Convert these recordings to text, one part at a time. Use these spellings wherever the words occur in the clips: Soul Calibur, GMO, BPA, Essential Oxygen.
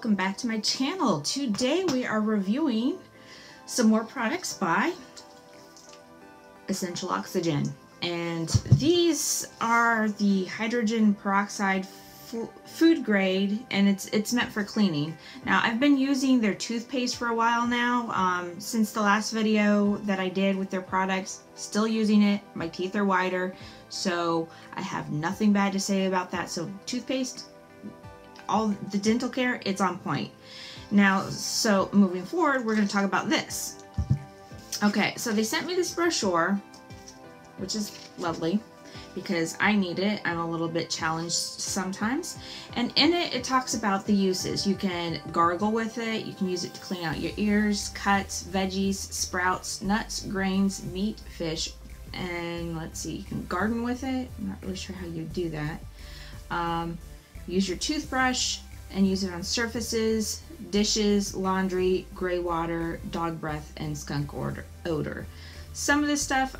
welcome back to my channel. Today we are reviewing some more products by Essential Oxygen, and these are the hydrogen peroxide food grade, and it's meant for cleaning. Now I've been using their toothpaste for a while now, since the last video that I did with their products. Still using it. My teeth are whiter, so I have nothing bad to say about that. So toothpaste, all the dental care, it's on point. Now, so moving forward, we're going to talk about this. Okay, so they sent me this brochure, which is lovely because I need it. I'm a little bit challenged sometimes. And in it, it talks about the uses. You can gargle with it. You can use it to clean out your ears, cuts, veggies, sprouts, nuts, grains, meat, fish, and let's see, you can garden with it. I'm not really sure how you do that. Use your toothbrush and use it on surfaces, dishes, laundry, gray water, dog breath, and skunk odor. Some of this stuff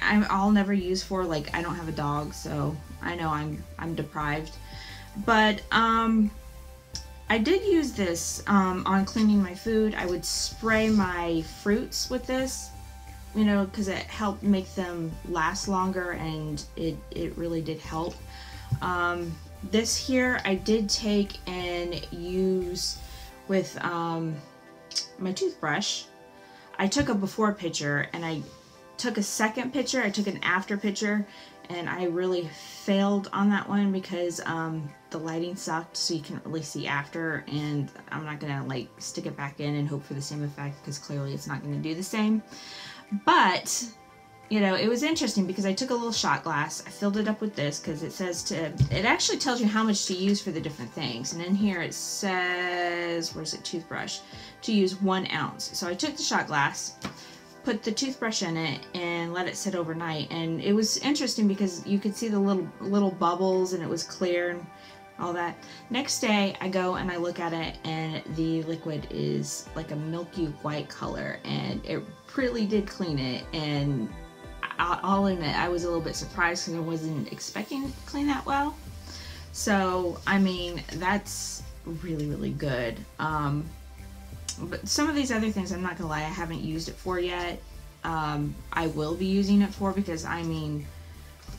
I'll never use for, like, I don't have a dog, so I know I'm deprived. But I did use this on cleaning my food. I would spray my fruits with this, you know, because it helped make them last longer, and it really did help. This here I did take and use with my toothbrush. I took a before picture and I took a second picture. I took an after picture, and I really failed on that one because the lighting sucked, so you can't really see after, and I'm not gonna like stick it back in and hope for the same effect because clearly it's not gonna do the same. But you know, it was interesting because I took a little shot glass, I filled it up with this because it says to, it actually tells you how much to use for the different things. And in here it says, where's the toothbrush? To use 1 ounce. So I took the shot glass, put the toothbrush in it, and let it sit overnight. And it was interesting because you could see the little bubbles, and it was clear and all that. Next day I go and I look at it, and the liquid is like a milky white color, and it really did clean it. And I'll admit, I was a little bit surprised because I wasn't expecting it to clean that well. So, I mean, that's really, really good. But some of these other things, I'm not gonna lie, I haven't used it for yet. I will be using it for, because, I mean,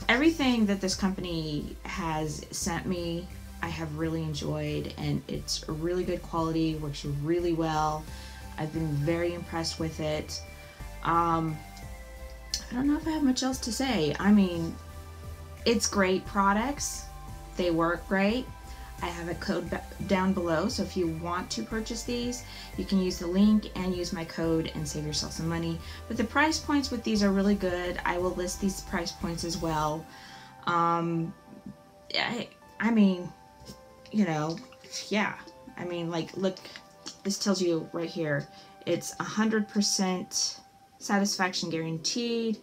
everything that this company has sent me, I have really enjoyed, and it's a really good quality, works really well. I've been very impressed with it. I don't know if I have much else to say. I mean, it's great products. They work great. I have a code down below, so if you want to purchase these, you can use the link and use my code and save yourself some money. But the price points with these are really good. I will list these price points as well. I mean, you know, yeah. I mean, like, look, this tells you right here, it's 100% satisfaction guaranteed,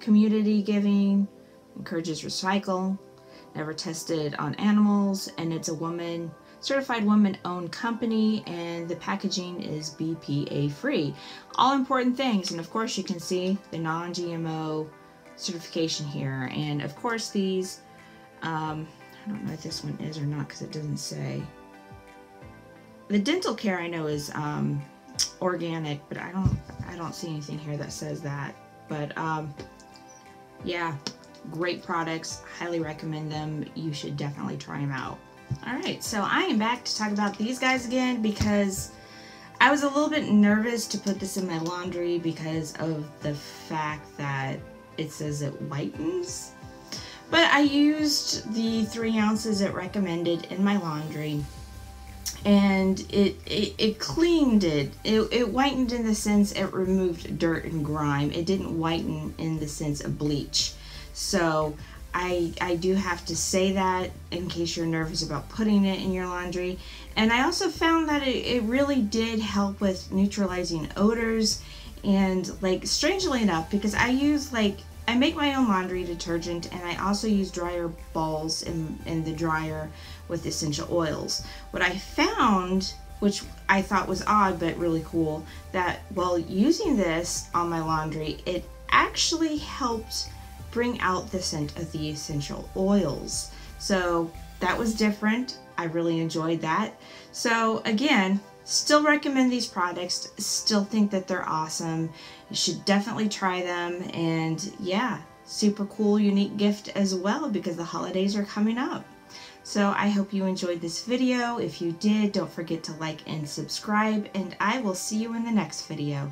community giving, encourages recycle, never tested on animals, and it's a certified woman-owned company, and the packaging is BPA free. All important things. And of course you can see the non-GMO certification here, and of course these, I don't know if this one is or not because it doesn't say. The dental care I know is organic, but I don't see anything here that says that. But yeah, great products, highly recommend them. You should definitely try them out. All right, so I am back to talk about these guys again, because I was a little bit nervous to put this in my laundry because of the fact that it says it whitens, but I used the 3 ounces it recommended in my laundry, and it cleaned it. It whitened in the sense it removed dirt and grime. It didn't whiten in the sense of bleach. So I do have to say that in case you're nervous about putting it in your laundry. And I also found that it really did help with neutralizing odors. And, like, strangely enough, because I use, like, I make my own laundry detergent, and I also use dryer balls in the dryer with essential oils. What I found, which I thought was odd but really cool, that while using this on my laundry, it actually helped bring out the scent of the essential oils. So that was different. I really enjoyed that. So again, still recommend these products, still think that they're awesome. You should definitely try them, and yeah, super cool, unique gift as well because the holidays are coming up. So I hope you enjoyed this video. If you did, don't forget to like and subscribe, and I will see you in the next video.